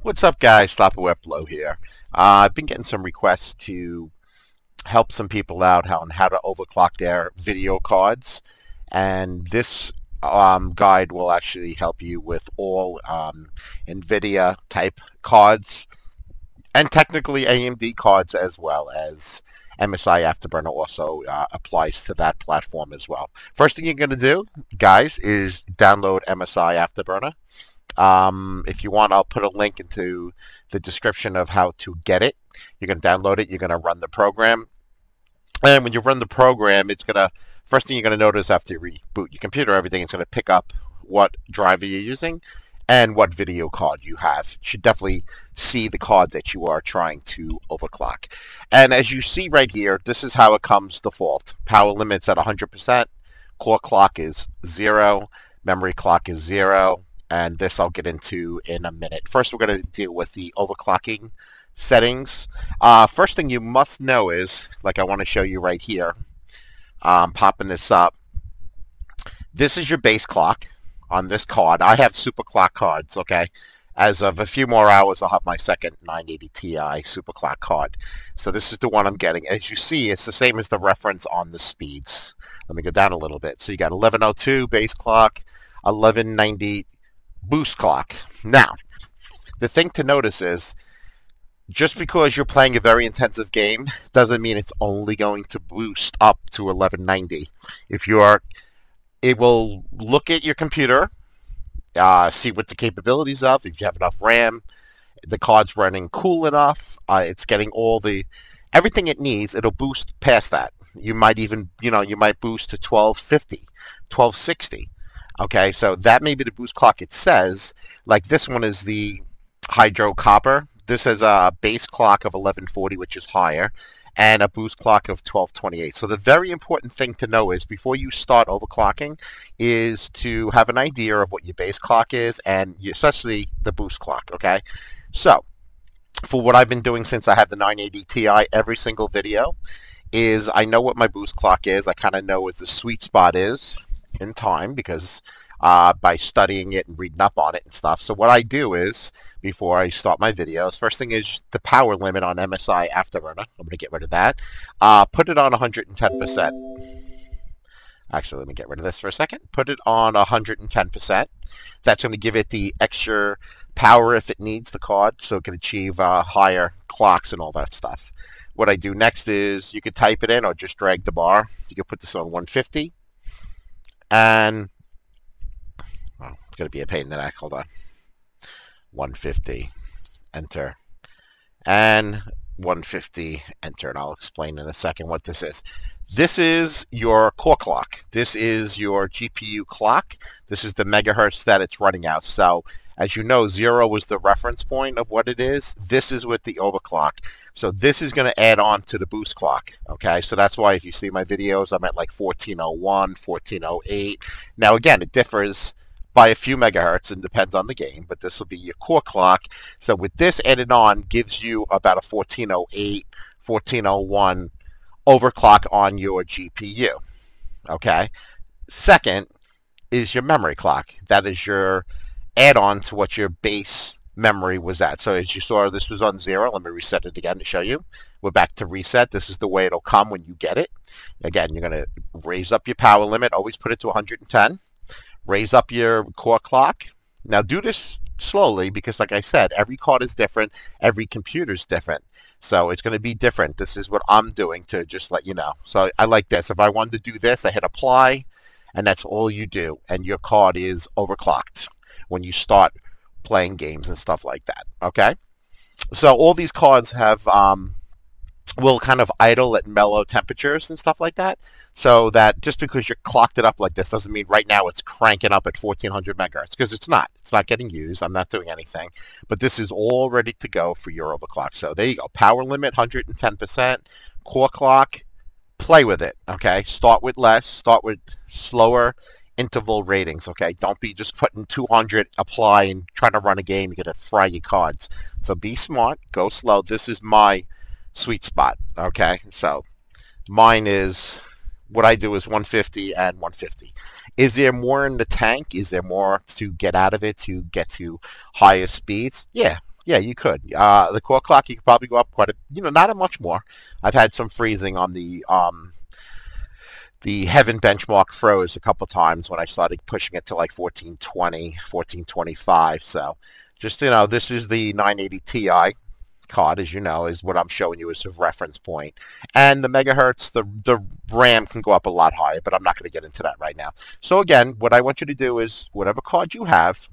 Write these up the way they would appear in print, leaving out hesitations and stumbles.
What's up, guys? SlopperWebFlow here. I've been getting some requests to help some people out on how to overclock their video cards, and this guide will actually help you with all NVIDIA type cards and technically AMD cards, as well as MSI Afterburner also applies to that platform as well. First thing you're going to do, guys, is download MSI Afterburner. If you want, I'll put a link into the description of how to get it. You're going to download it. You're going to run the program. And when you run the program, it's going to, first thing you're going to notice after you reboot your computer, everything, it's going to pick up what driver you're using and what video card you have. You should definitely see the card that you are trying to overclock. And as you see right here, this is how it comes default. Power limit's at 100%. Core clock is 0. Memory clock is 0. And this I'll get into in a minute. First, we're going to deal with the overclocking settings. First thing you must know is, like I want to show you right here, popping this up. This is your base clock on this card. I have super clock cards, okay? As of a few more hours, I'll have my second 980 Ti super clock card. So this is the one I'm getting. As you see, it's the same as the reference on the speeds. Let me go down a little bit. So you got 1102 base clock, 1190 boost clock. Now, the thing to notice is, just because you're playing a very intensive game doesn't mean it's only going to boost up to 1190. If you are, it will look at your computer, see what the capabilities of, if you have enough RAM, the card's running cool enough, it's getting all the, everything it needs, it'll boost past that. You might even, you know, you might boost to 1250, 1260. Okay, so that may be the boost clock it says. Like this one is the Hydro Copper. This is a base clock of 1140, which is higher, and a boost clock of 1228. So the very important thing to know is, before you start overclocking, is to have an idea of what your base clock is and especially the boost clock, okay? So for what I've been doing since I have the 980 Ti every single video is I know what my boost clock is. I kind of know what the sweet spot is in time, because by studying it and reading up on it and stuff. So what I do is, before I start my videos, first thing is the power limit on MSI Afterburner. I'm going to get rid of that. Put it on 110%. Actually, let me get rid of this for a second. Put it on 110%. That's going to give it the extra power if it needs the card, so it can achieve higher clocks and all that stuff. What I do next is, you could type it in or just drag the bar. You can put this on 150. And, well, it's going to be a pain in the neck. Hold on. 150. Enter. And 150. Enter. And I'll explain in a second what this is. This is your core clock. This is your GPU clock. This is the megahertz that it's running out. So, as you know, 0 was the reference point of what it is. This is with the overclock. So this is going to add on to the boost clock. Okay, so that's why if you see my videos, I'm at like 1401, 1408. Now again, it differs by a few megahertz and depends on the game, but this will be your core clock. So with this added on, gives you about a 1408, 1401 overclock on your GPU. Okay, second is your memory clock. That is your add-on to what your base memory was at. So as you saw, this was on 0. Let me reset it again to show you. We're back to reset. This is the way it'll come when you get it. Again, you're going to raise up your power limit. Always put it to 110. Raise up your core clock. Now do this slowly, because like I said, every card is different. Every computer's different. So it's going to be different. This is what I'm doing to just let you know. So I like this. If I wanted to do this, I hit apply, and that's all you do. And your card is overclocked when you start playing games and stuff like that, okay? So all these cards have, will kind of idle at mellow temperatures and stuff like that, so that just because you're clocked it up like this doesn't mean right now it's cranking up at 1400 megahertz, because it's not. It's not getting used. I'm not doing anything. But this is all ready to go for your overclock. So there you go. Power limit, 110%. Core clock, play with it, okay? Start with less. Start with slower interval ratings, okay? Don't be just putting 200, apply, and trying to run a game. You're going to fry your cards. So be smart. Go slow. This is my sweet spot, okay? So mine is, what I do is 150 and 150. Is there more in the tank? Is there more to get out of it to get to higher speeds? Yeah. Yeah, you could. The core clock, you could probably go up quite a, not a much more. I've had some freezing on the Heaven Benchmark froze a couple times when I started pushing it to like 1420, 1425. So just, this is the 980 Ti card, as you know, is what I'm showing you as a reference point. And the megahertz, the RAM can go up a lot higher, but I'm not going to get into that right now. So again, what I want you to do is whatever card you have,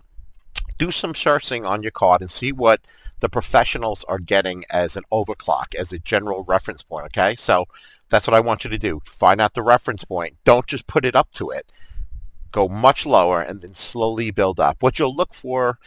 do some searching on your card and see what the professionals are getting as an overclock, as a general reference point, okay? So that's what I want you to do. Find out the reference point. Don't just put it up to it. Go much lower and then slowly build up. What you'll look for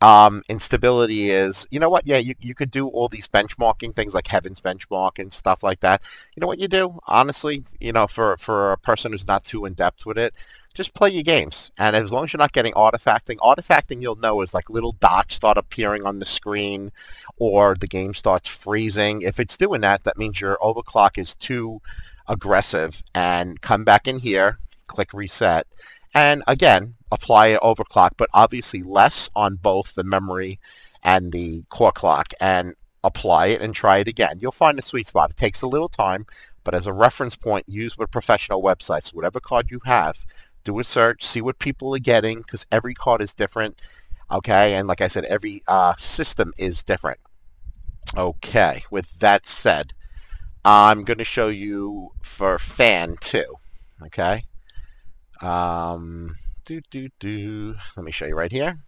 in stability is, yeah, you could do all these benchmarking things like Heaven's Benchmark and stuff like that. You know what you do? Honestly, for a person who's not too in-depth with it, just play your games. And as long as you're not getting artifacting, you'll know is like little dots start appearing on the screen or the game starts freezing. If it's doing that, that means your overclock is too aggressive. And come back in here, click reset, and again, apply an overclock, but obviously less on both the memory and the core clock, and apply it and try it again. You'll find a sweet spot. It takes a little time, but as a reference point, use with professional websites. Whatever card you have, do a search, see what people are getting, because every card is different, okay? And like I said, every system is different. Okay, with that said, I'm going to show you for fan too, okay? Let me show you right here.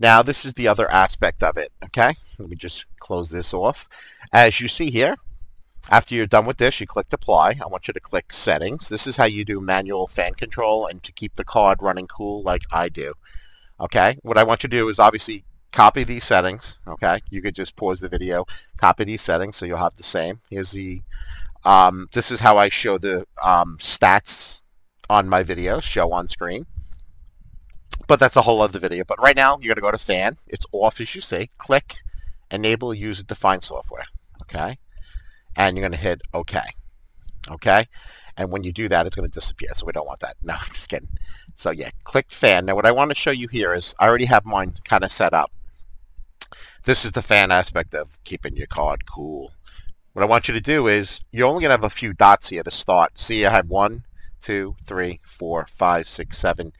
Now, this is the other aspect of it, okay? Let me just close this off. As you see here, after you're done with this, you click apply. I want you to click settings. This is how you do manual fan control and to keep the card running cool like I do. Okay, what I want you to do is obviously copy these settings. Okay, you could just pause the video, copy these settings so you'll have the same. Here's the, this is how I show the stats on my video, show on screen. But that's a whole other video. But right now, you're going to go to fan. It's off as you see. Click enable user-defined software. Okay. And you're going to hit OK. Okay? And when you do that, it's going to disappear, so we don't want that. No, just kidding. So yeah, click fan. Now what I want to show you here is I already have mine kind of set up. This is the fan aspect of keeping your card cool. What I want you to do is you're only going to have a few dots here to start. See, I have 1, 2, 3, 4, 5, 6, 7,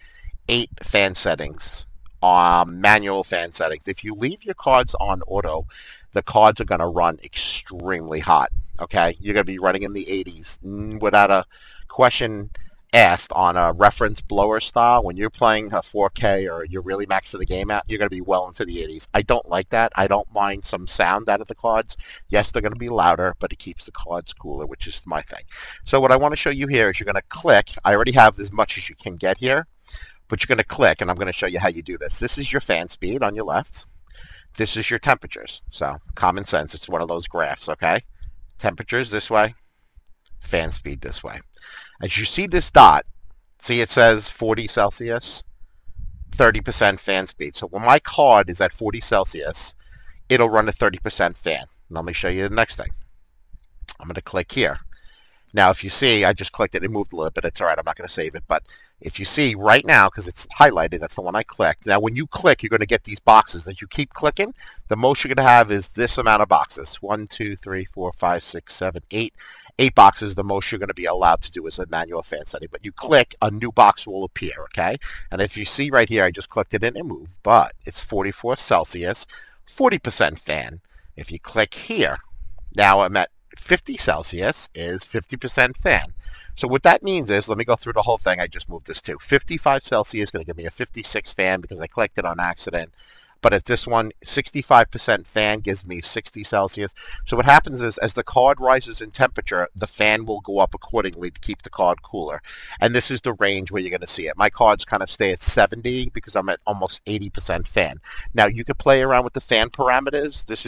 8 fan settings, manual fan settings. If you leave your cards on auto, the cards are going to run extremely hot. Okay, you're going to be running in the 80s without a question asked on a reference blower style. When you're playing a 4K or you're really maxing the game out, you're going to be well into the 80s. I don't like that. I don't mind some sound out of the cards. Yes, they're going to be louder, but it keeps the cards cooler, which is my thing. So what I want to show you here is you're going to click. I already have as much as you can get here, but you're going to click, and I'm going to show you how you do this. This is your fan speed on your left. This is your temperatures. So common sense, it's one of those graphs, okay? Temperatures this way, fan speed this way. As you see this dot, see it says 40 Celsius, 30% fan speed. So when my card is at 40 Celsius, it'll run a 30% fan. Let me show you the next thing. I'm going to click here. Now, if you see, I just clicked it. It moved a little bit. It's all right. I'm not going to save it. But if you see right now, because it's highlighted, that's the one I clicked. Now, when you click, you're going to get these boxes. That you keep clicking, the most you're going to have is this amount of boxes. 1, 2, 3, 4, 5, 6, 7, 8. 8 boxes, the most you're going to be allowed to do is a manual fan setting. But you click, a new box will appear, okay? And if you see right here, I just clicked it and it moved. But it's 44 Celsius, 40% fan. If you click here, now I'm at 50 Celsius is 50% fan. So what that means is, let me go through the whole thing. I just moved this to 55 Celsius is going to give me a 56 fan because I clicked it on accident. But at this one, 65% fan gives me 60 Celsius. So what happens is, as the card rises in temperature, the fan will go up accordingly to keep the card cooler. And this is the range where you're going to see it. My cards kind of stay at 70 because I'm at almost 80% fan. Now, you could play around with the fan parameters. This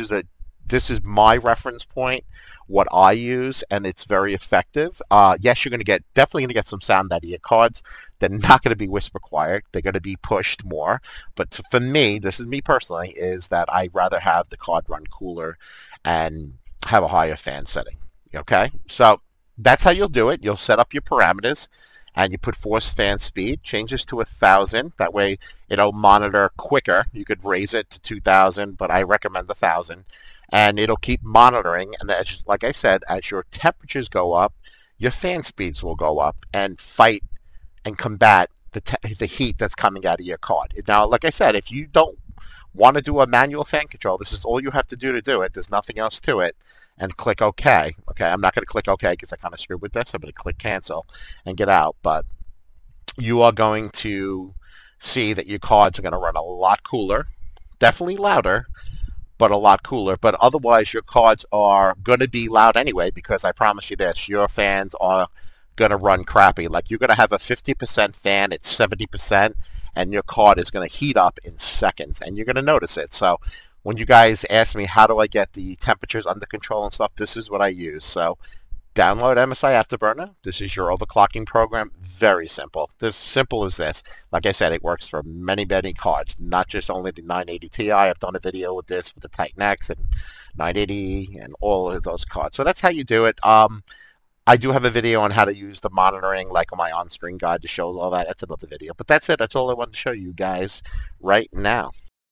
is my reference point, what I use, and it's very effective. Yes, you're going to get, definitely going to get some sound out of your cards. They're not going to be whisper quiet. They're going to be pushed more. But for me, this is me personally, is that I'd rather have the card run cooler and have a higher fan setting. Okay? So that's how you'll do it. You'll set up your parameters. and you put force fan speed, change this to 1,000. That way it'll monitor quicker. You could raise it to 2,000, but I recommend 1,000. And it'll keep monitoring. And as, like I said, as your temperatures go up, your fan speeds will go up and fight and combat the heat that's coming out of your card. Now, like I said, if you don't want to do a manual fan control, this is all you have to do it. There's nothing else to it. And click OK. Okay, I'm not going to click OK because I kind of screwed with this. I'm going to click cancel and get out. But you are going to see that your cards are going to run a lot cooler, definitely louder, but a lot cooler. But otherwise, your cards are going to be loud anyway, because I promise you this, your fans are going to run crappy. Like, you're going to have a 50% fan at 70%, and your card is going to heat up in seconds, and you're going to notice it. So when you guys ask me how do I get the temperatures under control and stuff, this is what I use. So download MSI Afterburner. This is your overclocking program. Very simple. As simple as this. Like I said, it works for many, many cards, not just only the 980 Ti. I've done a video with this with the Titan X and 980 and all of those cards. So that's how you do it. I do have a video on how to use the monitoring, like on my on-screen guide to show all that. That's another video. But that's it. That's all I wanted to show you guys right now.